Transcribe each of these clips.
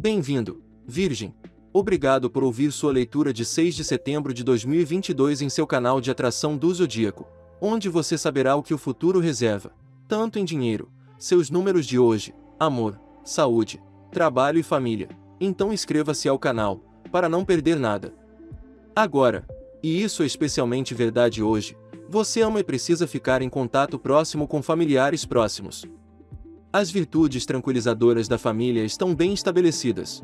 Bem-vindo, Virgem! Obrigado por ouvir sua leitura de 6 de setembro de 2022 em seu canal de atração do Zodíaco, onde você saberá o que o futuro reserva, tanto em dinheiro, seus números de hoje, amor, saúde, trabalho e família. Então inscreva-se ao canal, para não perder nada. Agora, e isso é especialmente verdade hoje, você ama e precisa ficar em contato próximo com familiares próximos. As virtudes tranquilizadoras da família estão bem estabelecidas.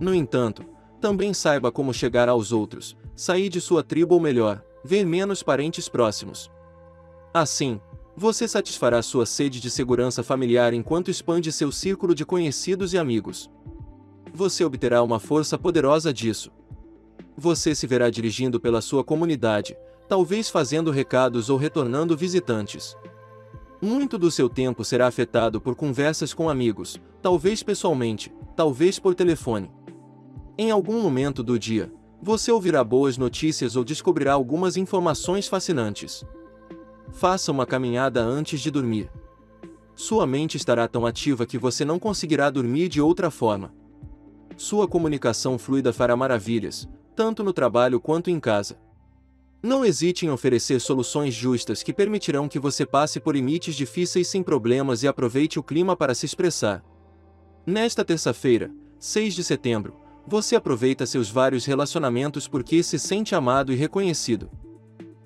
No entanto, também saiba como chegar aos outros, sair de sua tribo ou melhor, ver menos parentes próximos. Assim, você satisfará sua sede de segurança familiar enquanto expande seu círculo de conhecidos e amigos. Você obterá uma força poderosa disso. Você se verá dirigindo pela sua comunidade, talvez fazendo recados ou retornando visitantes. Muito do seu tempo será afetado por conversas com amigos, talvez pessoalmente, talvez por telefone. Em algum momento do dia, você ouvirá boas notícias ou descobrirá algumas informações fascinantes. Faça uma caminhada antes de dormir. Sua mente estará tão ativa que você não conseguirá dormir de outra forma. Sua comunicação fluida fará maravilhas, tanto no trabalho quanto em casa. Não hesite em oferecer soluções justas que permitirão que você passe por limites difíceis sem problemas e aproveite o clima para se expressar. Nesta terça-feira, 6 de setembro, você aproveita seus vários relacionamentos porque se sente amado e reconhecido.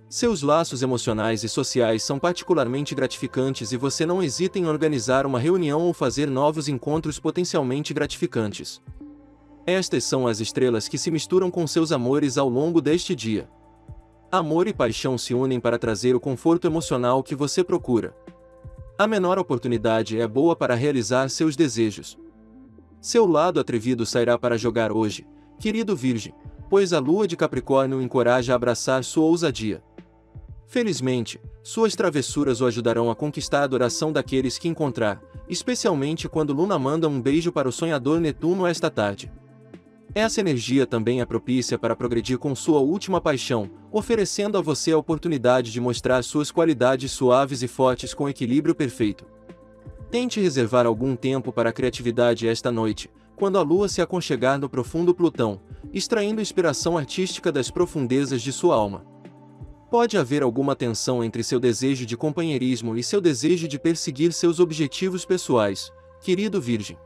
Seus laços emocionais e sociais são particularmente gratificantes e você não hesita em organizar uma reunião ou fazer novos encontros potencialmente gratificantes. Estas são as estrelas que se misturam com seus amores ao longo deste dia. Amor e paixão se unem para trazer o conforto emocional que você procura. A menor oportunidade é boa para realizar seus desejos. Seu lado atrevido sairá para jogar hoje, querido Virgem, pois a lua de Capricórnio o encoraja a abraçar sua ousadia. Felizmente, suas travessuras o ajudarão a conquistar a adoração daqueles que encontrar, especialmente quando Luna manda um beijo para o sonhador Netuno esta tarde. Essa energia também é propícia para progredir com sua última paixão, oferecendo a você a oportunidade de mostrar suas qualidades suaves e fortes com equilíbrio perfeito. Tente reservar algum tempo para a criatividade esta noite, quando a lua se aconchegar no profundo Plutão, extraindo inspiração artística das profundezas de sua alma. Pode haver alguma tensão entre seu desejo de companheirismo e seu desejo de perseguir seus objetivos pessoais, querido Virgem.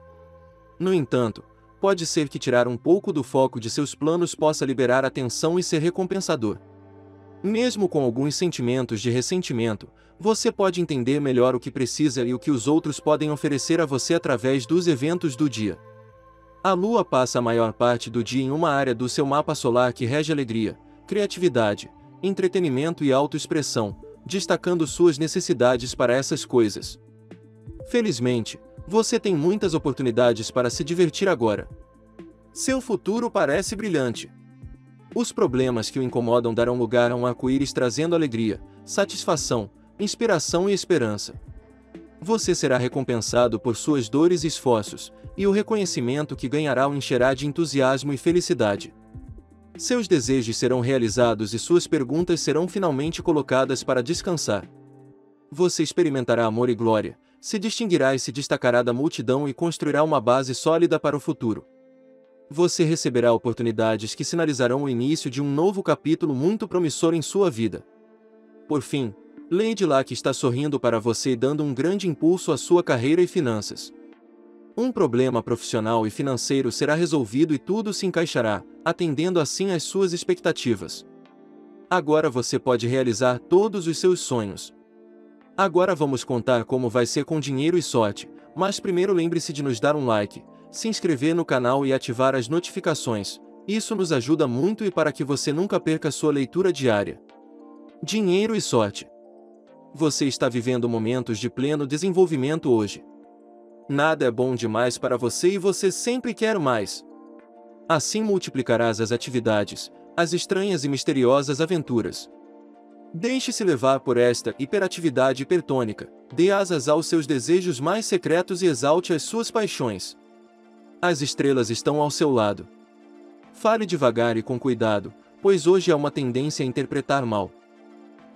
No entanto, pode ser que tirar um pouco do foco de seus planos possa liberar a tensão e ser recompensador. Mesmo com alguns sentimentos de ressentimento, você pode entender melhor o que precisa e o que os outros podem oferecer a você através dos eventos do dia. A lua passa a maior parte do dia em uma área do seu mapa solar que rege alegria, criatividade, entretenimento e autoexpressão, destacando suas necessidades para essas coisas. Felizmente, você tem muitas oportunidades para se divertir agora. Seu futuro parece brilhante. Os problemas que o incomodam darão lugar a um arco-íris trazendo alegria, satisfação, inspiração e esperança. Você será recompensado por suas dores e esforços, e o reconhecimento que ganhará o encherá de entusiasmo e felicidade. Seus desejos serão realizados e suas perguntas serão finalmente colocadas para descansar. Você experimentará amor e glória, se distinguirá e se destacará da multidão e construirá uma base sólida para o futuro. Você receberá oportunidades que sinalizarão o início de um novo capítulo muito promissor em sua vida. Por fim, Lady Luck está sorrindo para você e dando um grande impulso à sua carreira e finanças. Um problema profissional e financeiro será resolvido e tudo se encaixará, atendendo assim às suas expectativas. Agora você pode realizar todos os seus sonhos. Agora vamos contar como vai ser com dinheiro e sorte, mas primeiro lembre-se de nos dar um like, se inscrever no canal e ativar as notificações, isso nos ajuda muito e para que você nunca perca sua leitura diária. Dinheiro e sorte. Você está vivendo momentos de pleno desenvolvimento hoje. Nada é bom demais para você e você sempre quer mais. Assim multiplicarás as atividades, as estranhas e misteriosas aventuras. Deixe-se levar por esta hiperatividade hipertônica, dê asas aos seus desejos mais secretos e exalte as suas paixões. As estrelas estão ao seu lado. Fale devagar e com cuidado, pois hoje há uma tendência a interpretar mal.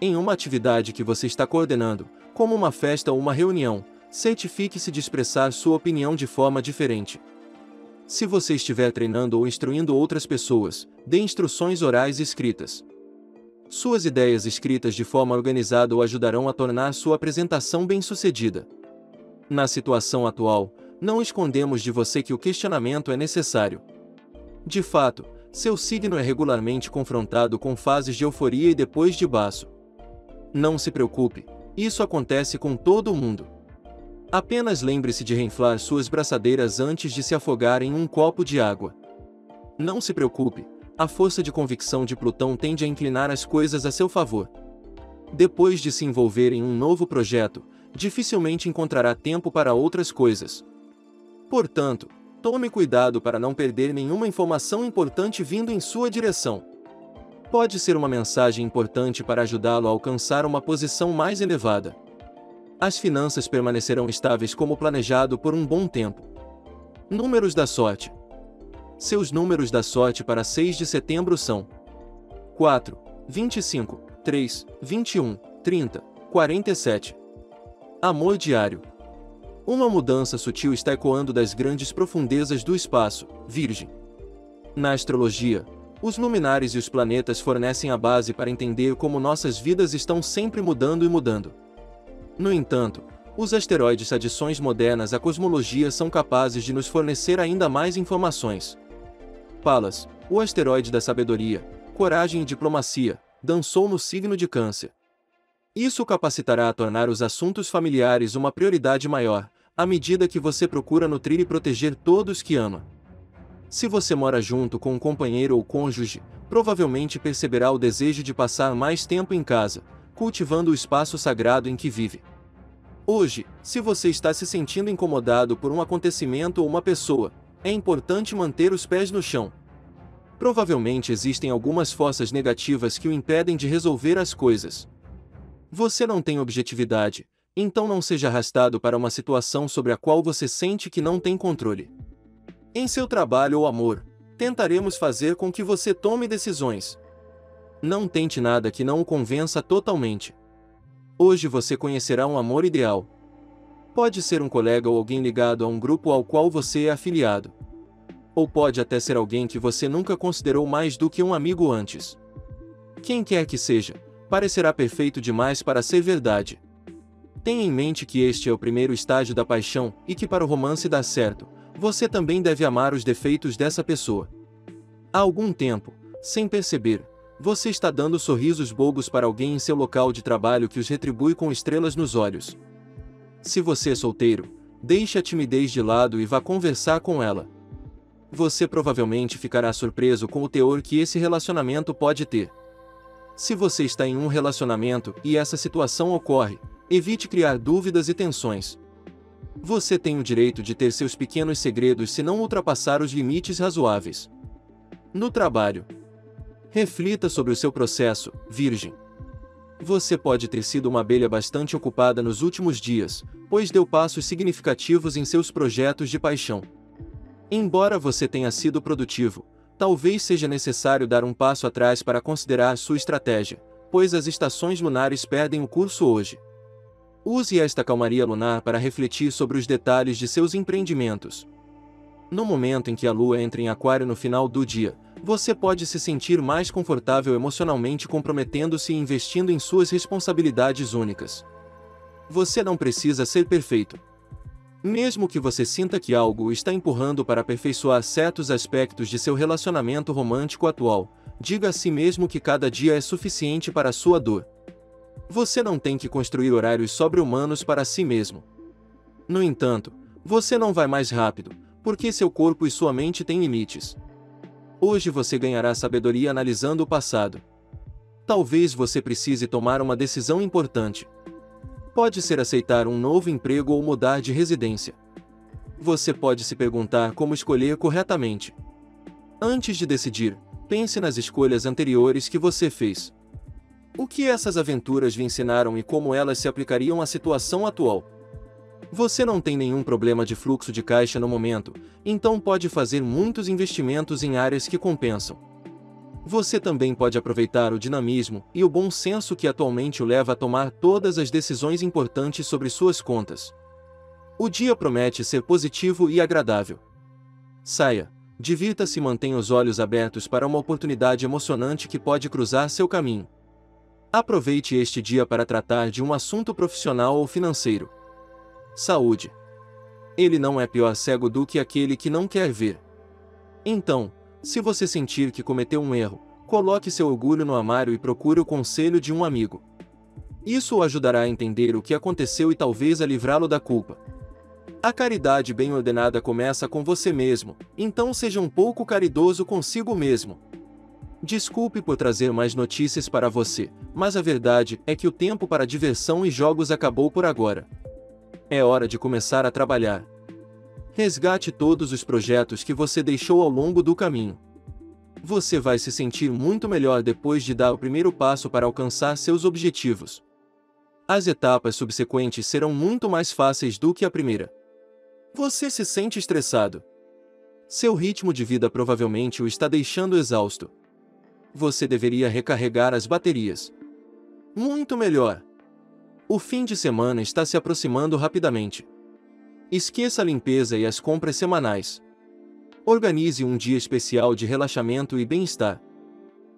Em uma atividade que você está coordenando, como uma festa ou uma reunião, certifique-se de expressar sua opinião de forma diferente. Se você estiver treinando ou instruindo outras pessoas, dê instruções orais e escritas. Suas ideias escritas de forma organizada o ajudarão a tornar sua apresentação bem-sucedida. Na situação atual, não escondemos de você que o questionamento é necessário. De fato, seu signo é regularmente confrontado com fases de euforia e depois de baço. Não se preocupe, isso acontece com todo mundo. Apenas lembre-se de reinflar suas braçadeiras antes de se afogar em um copo de água. Não se preocupe, a força de convicção de Plutão tende a inclinar as coisas a seu favor. Depois de se envolver em um novo projeto, dificilmente encontrará tempo para outras coisas. Portanto, tome cuidado para não perder nenhuma informação importante vindo em sua direção. Pode ser uma mensagem importante para ajudá-lo a alcançar uma posição mais elevada. As finanças permanecerão estáveis como planejado por um bom tempo. Números da sorte. Seus números da sorte para 6 de setembro são 4, 25, 3, 21, 30, 47. Amor diário. Uma mudança sutil está ecoando das grandes profundezas do espaço, Virgem. Na astrologia, os luminares e os planetas fornecem a base para entender como nossas vidas estão sempre mudando e mudando. No entanto, os asteroides e adições modernas à cosmologia são capazes de nos fornecer ainda mais informações. Palas, o asteroide da sabedoria, coragem e diplomacia, dançou no signo de Câncer. Isso o capacitará a tornar os assuntos familiares uma prioridade maior, à medida que você procura nutrir e proteger todos que ama. Se você mora junto com um companheiro ou cônjuge, provavelmente perceberá o desejo de passar mais tempo em casa, cultivando o espaço sagrado em que vive. Hoje, se você está se sentindo incomodado por um acontecimento ou uma pessoa, é importante manter os pés no chão. Provavelmente existem algumas forças negativas que o impedem de resolver as coisas. Você não tem objetividade, então não seja arrastado para uma situação sobre a qual você sente que não tem controle. Em seu trabalho ou amor, tentaremos fazer com que você tome decisões. Não tente nada que não o convença totalmente. Hoje você conhecerá um amor ideal. Pode ser um colega ou alguém ligado a um grupo ao qual você é afiliado. Ou pode até ser alguém que você nunca considerou mais do que um amigo antes. Quem quer que seja, parecerá perfeito demais para ser verdade. Tenha em mente que este é o primeiro estágio da paixão e que para o romance dar certo, você também deve amar os defeitos dessa pessoa. Há algum tempo, sem perceber, você está dando sorrisos bobos para alguém em seu local de trabalho que os retribui com estrelas nos olhos. Se você é solteiro, deixe a timidez de lado e vá conversar com ela. Você provavelmente ficará surpreso com o teor que esse relacionamento pode ter. Se você está em um relacionamento e essa situação ocorre, evite criar dúvidas e tensões. Você tem o direito de ter seus pequenos segredos se não ultrapassar os limites razoáveis. No trabalho, reflita sobre o seu processo, Virgem. Você pode ter sido uma abelha bastante ocupada nos últimos dias, pois deu passos significativos em seus projetos de paixão. Embora você tenha sido produtivo, talvez seja necessário dar um passo atrás para considerar sua estratégia, pois as estações lunares perdem o curso hoje. Use esta calmaria lunar para refletir sobre os detalhes de seus empreendimentos. No momento em que a Lua entra em Aquário no final do dia, você pode se sentir mais confortável emocionalmente comprometendo-se e investindo em suas responsabilidades únicas. Você não precisa ser perfeito. Mesmo que você sinta que algo o está empurrando para aperfeiçoar certos aspectos de seu relacionamento romântico atual, diga a si mesmo que cada dia é suficiente para a sua dor. Você não tem que construir horários sobre-humanos para si mesmo. No entanto, você não vai mais rápido, porque seu corpo e sua mente têm limites. Hoje você ganhará sabedoria analisando o passado. Talvez você precise tomar uma decisão importante. Pode ser aceitar um novo emprego ou mudar de residência. Você pode se perguntar como escolher corretamente. Antes de decidir, pense nas escolhas anteriores que você fez. O que essas aventuras lhe ensinaram e como elas se aplicariam à situação atual? Você não tem nenhum problema de fluxo de caixa no momento, então pode fazer muitos investimentos em áreas que compensam. Você também pode aproveitar o dinamismo e o bom senso que atualmente o leva a tomar todas as decisões importantes sobre suas contas. O dia promete ser positivo e agradável. Saia, divirta-se e mantenha os olhos abertos para uma oportunidade emocionante que pode cruzar seu caminho. Aproveite este dia para tratar de um assunto profissional ou financeiro. Saúde. Ele não é pior cego do que aquele que não quer ver. Então, se você sentir que cometeu um erro, coloque seu orgulho no armário e procure o conselho de um amigo. Isso o ajudará a entender o que aconteceu e talvez a livrá-lo da culpa. A caridade bem ordenada começa com você mesmo, então seja um pouco caridoso consigo mesmo. Desculpe por trazer mais notícias para você, mas a verdade é que o tempo para diversão e jogos acabou por agora. É hora de começar a trabalhar. Resgate todos os projetos que você deixou ao longo do caminho. Você vai se sentir muito melhor depois de dar o primeiro passo para alcançar seus objetivos. As etapas subsequentes serão muito mais fáceis do que a primeira. Você se sente estressado. Seu ritmo de vida provavelmente o está deixando exausto. Você deveria recarregar as baterias. Muito melhor! O fim de semana está se aproximando rapidamente. Esqueça a limpeza e as compras semanais. Organize um dia especial de relaxamento e bem-estar.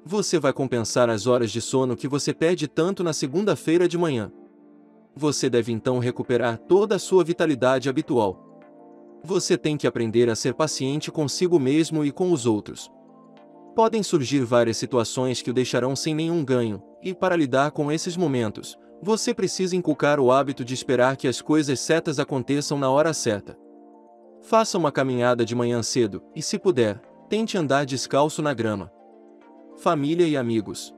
Você vai compensar as horas de sono que você perde tanto na segunda-feira de manhã. Você deve então recuperar toda a sua vitalidade habitual. Você tem que aprender a ser paciente consigo mesmo e com os outros. Podem surgir várias situações que o deixarão sem nenhum ganho, e para lidar com esses momentos, você precisa inculcar o hábito de esperar que as coisas certas aconteçam na hora certa. Faça uma caminhada de manhã cedo, e se puder, tente andar descalço na grama. Família e amigos.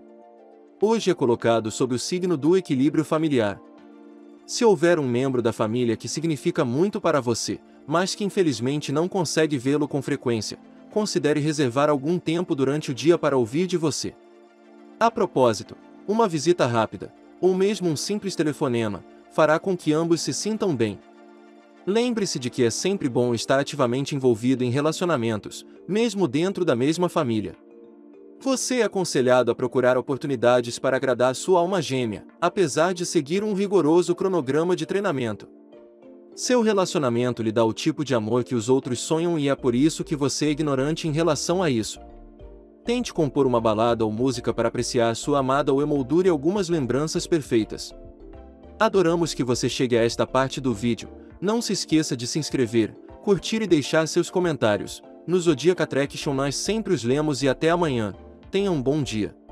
Hoje é colocado sob o signo do equilíbrio familiar. Se houver um membro da família que significa muito para você, mas que infelizmente não consegue vê-lo com frequência, considere reservar algum tempo durante o dia para ouvir de você. A propósito, uma visita rápida, ou mesmo um simples telefonema, fará com que ambos se sintam bem. Lembre-se de que é sempre bom estar ativamente envolvido em relacionamentos, mesmo dentro da mesma família. Você é aconselhado a procurar oportunidades para agradar sua alma gêmea, apesar de seguir um rigoroso cronograma de treinamento. Seu relacionamento lhe dá o tipo de amor que os outros sonham e é por isso que você é ignorante em relação a isso. Tente compor uma balada ou música para apreciar sua amada ou emoldure algumas lembranças perfeitas. Adoramos que você chegue a esta parte do vídeo. Não se esqueça de se inscrever, curtir e deixar seus comentários. No Zodiac Attraction nós sempre os lemos e até amanhã. Tenha um bom dia.